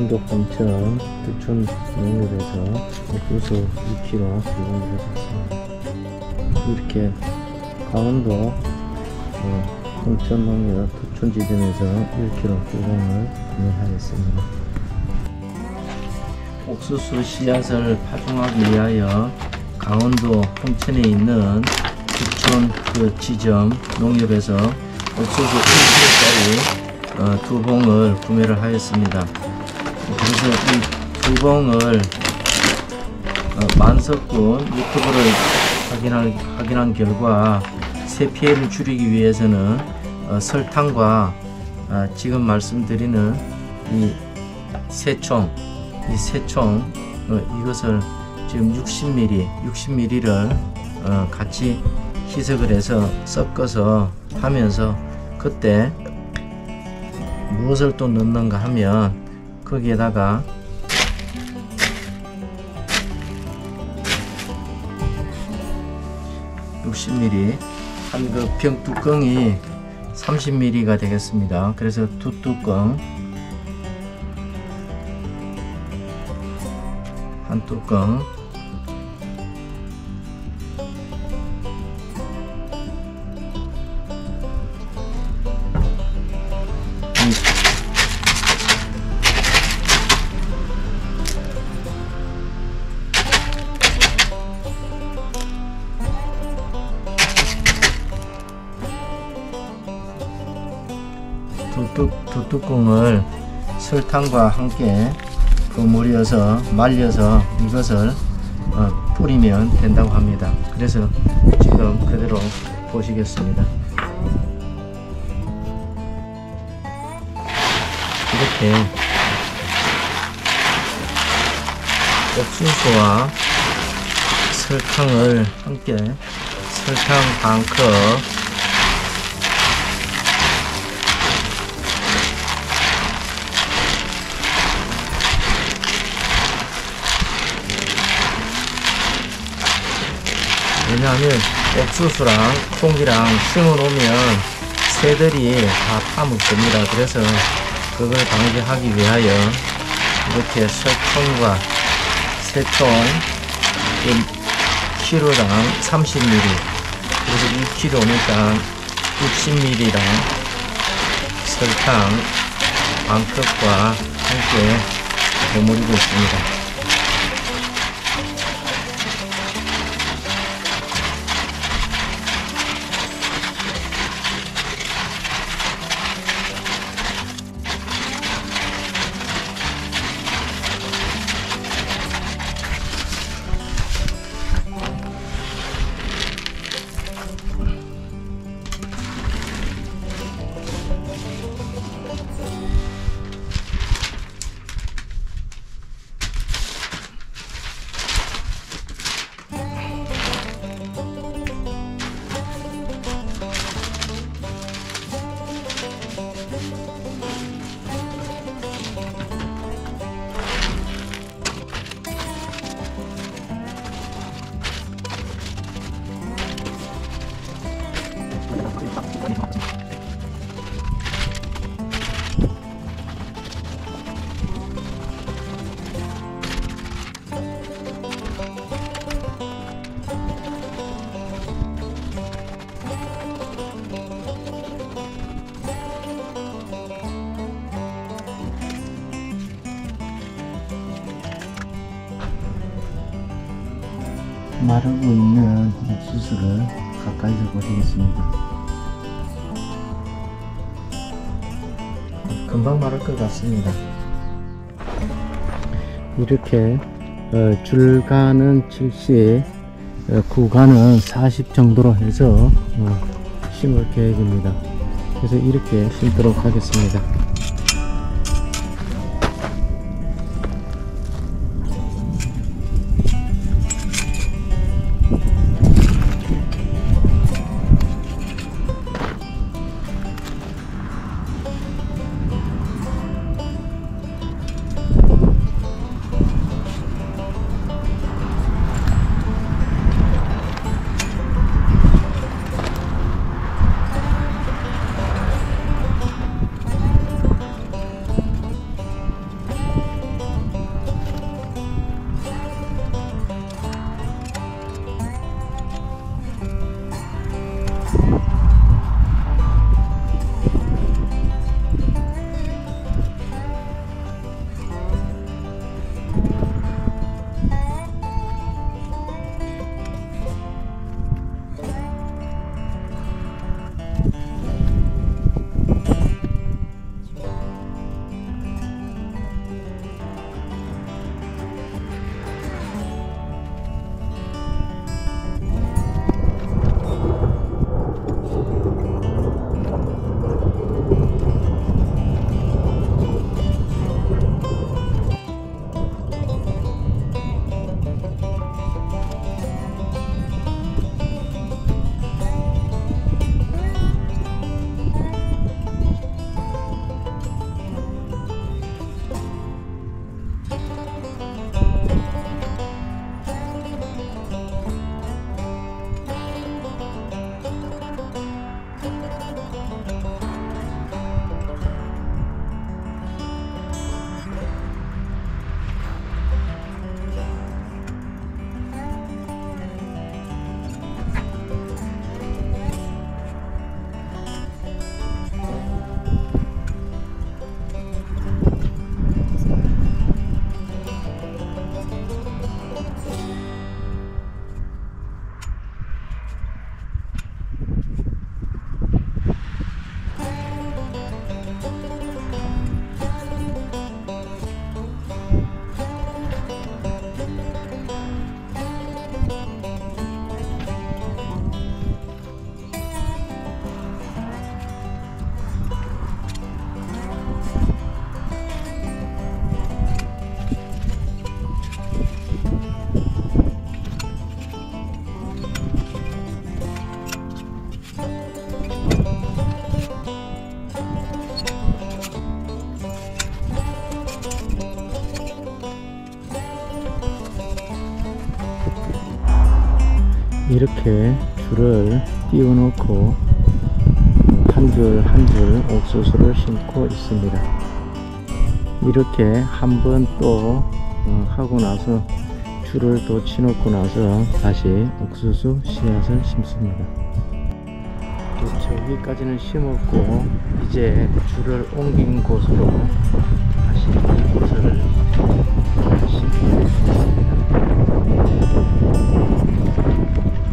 원격 홍천 부천 농협에서 옥수수 2kg 제공을 해줬습니다. 이렇게 강원도 홍천 농협 부천 지점에서 1kg 제공을 구매하였습니다. 옥수수 씨앗을 파종하기 위하여 강원도 홍천에 있는 부천 그 지점 농협에서 옥수수 1kg짜리 두 봉을 구매를 하였습니다. 그래서 이 두 봉을 만석군 유튜브를 확인한 결과 새 피해를 줄이기 위해서는 설탕과 지금 말씀드리는 이 새총 이것을 지금 60ml를 같이 희석을 해서 섞어서 하면서 그때 무엇을 또 넣는가 하면 거기에다가 한 그 병 뚜껑이 30ml가 되겠습니다. 그래서 두 뚜껑 한 뚜껑 두 뚜껑을 설탕과 함께 버무려서 말려서 이것을 뿌리면 된다고 합니다. 그래서 지금 그대로 보시겠습니다. 이렇게 옥수수와 설탕을 함께 설탕 반컵 왜냐하면 옥수수랑 콩이랑 심어놓으면 새들이 다 파먹습니다. 그래서 그걸 방지하기 위하여 이렇게 설탕과 새총 키로당 30ml 그래서 2kg니까 60ml랑 설탕 반컵과 함께 버무리고 있습니다. 마르고 있는 옥수수를 가까이서 보시겠습니다. 금방 마를 것 같습니다. 이렇게 줄 간은 70, 구간은 40 정도로 해서 심을 계획입니다. 그래서 이렇게 심도록 하겠습니다. 이렇게 줄을 띄워놓고 한 줄 한 줄 옥수수를 심고 있습니다. 이렇게 한 번 또 하고 나서 줄을 또 치놓고 나서 다시 옥수수 씨앗을 심습니다. 저기까지는 심었고 이제 줄을 옮긴 곳으로 다시 옥수수를 심고 있습니다.